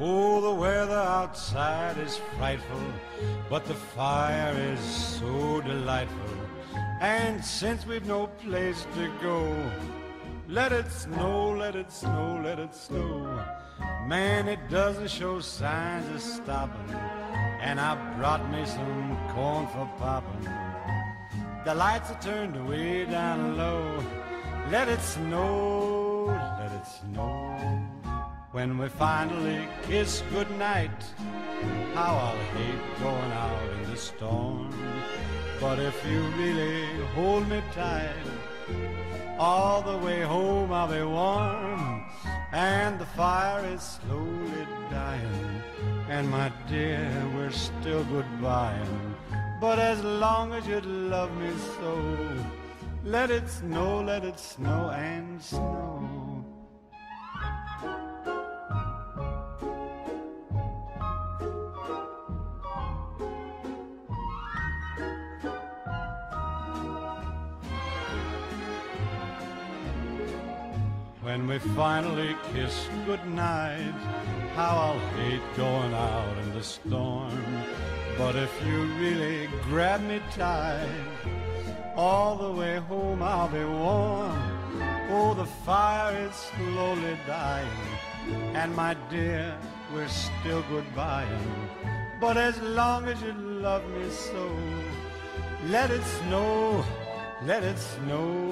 Oh, the weather outside is frightful, but the fire is so delightful. And since we've no place to go, let it snow, let it snow, let it snow. Man, it doesn't show signs of stopping, and I brought me some corn for popping. The lights are turned way down low. Let it snow, let it snow. When we finally kiss goodnight, how I'll hate going out in the storm. But if you really hold me tight, all the way home I'll be warm. And the fire is slowly dying, and my dear, we're still goodbying. But as long as you'd love me so, let it snow and snow. When we finally kiss goodnight, how I'll hate going out in the storm. But if you really grab me tight, all the way home I'll be warm. Oh, the fire is slowly dying, and my dear, we're still goodbying. But as long as you love me so, let it snow, let it snow,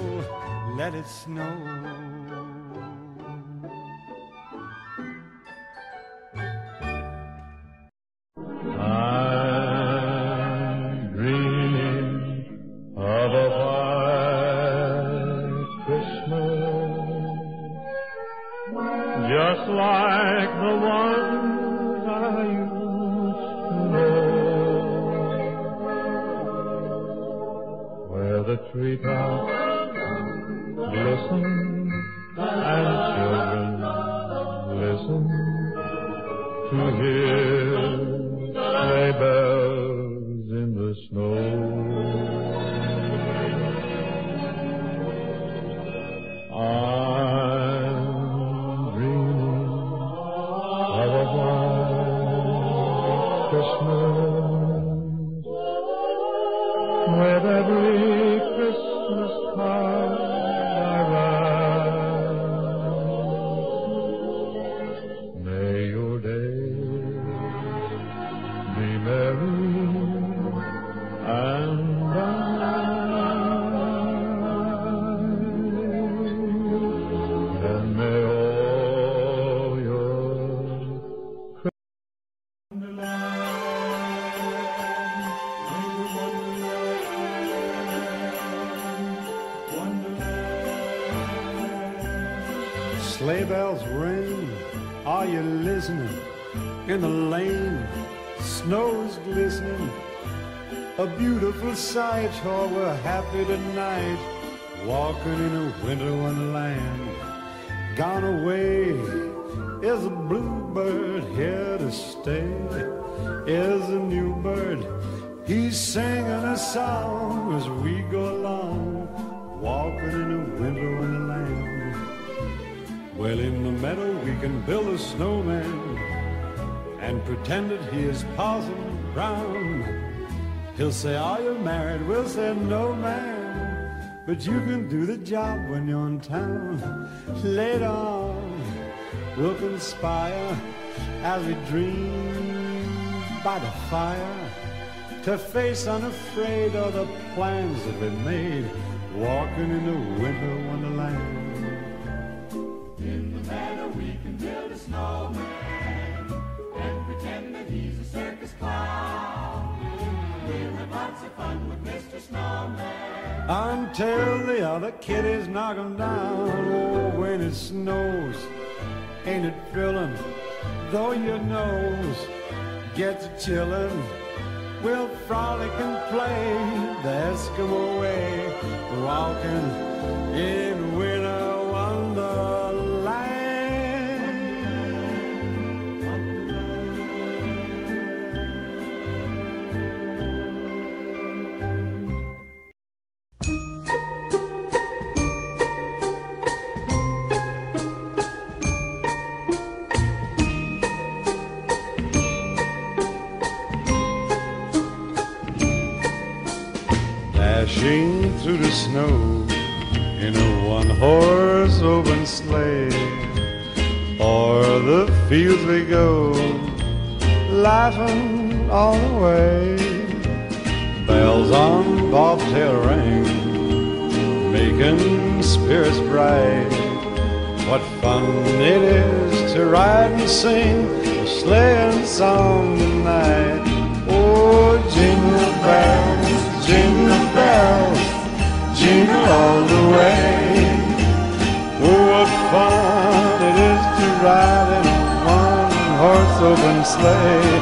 let it snow. Just like the ones I used to know, where the treetops glisten and children listen to hear sleigh bells in the snow. With every Christmas card I write, may your days be merry and bright, and may all your Christmas. Sleigh bells ring, are you listening? In the lane, snow's glistening. A beautiful sight, oh, we're happy tonight, walking in a winter wonderland. Gone away is a bluebird, here to stay is a new bird. He's singing a song as we go along, walking in a winter wonderland. Well, in the meadow we can build a snowman and pretend that he is Parson Brown. He'll say, are you married? We'll say, no, man, but you can do the job when you're in town. Later on, we'll conspire as we dream by the fire to face unafraid of the plans that we made, walking in the winter wonderland. Until the other kiddies knock 'em down. Oh, when it snows, ain't it thrilling? Though your nose gets chillin', we'll frolic and play the Eskimo way, walking in winter wonderland. You trudging through the snow in a one-horse open sleigh. O'er the fields we go, laughing all the way. Bells on bobtail ring, making spirits bright. What fun it is to ride and sing a sleighing song tonight. Oh, jingle bells, jingle bells, jingle all the way. Oh, what fun it is to ride in a one-horse open sleigh.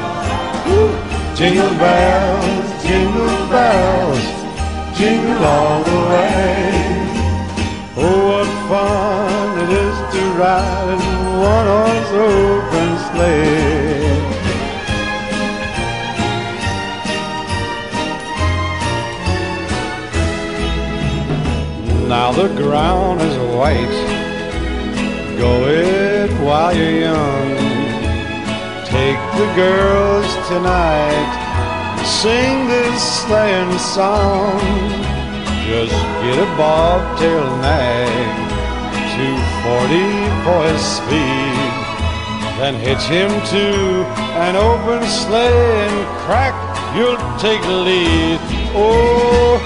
Ooh, jingle bells, jingle bells, jingle all the way. Oh, what fun it is to ride in one horse open sleigh. Now the ground is white, go it while you're young. Take the girls tonight, sing this sleighing song. Just get a bobtail nag, 240 for his speed, then hitch him to an open sleigh and crack, you'll take the lead. Oh,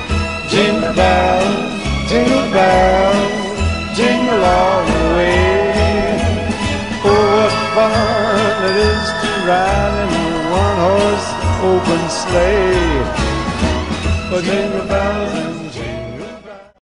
jingle bell, jingle bell, jingle all the way. Oh, what fun it is to ride in a one-horse open sleigh. Oh, jingle bells.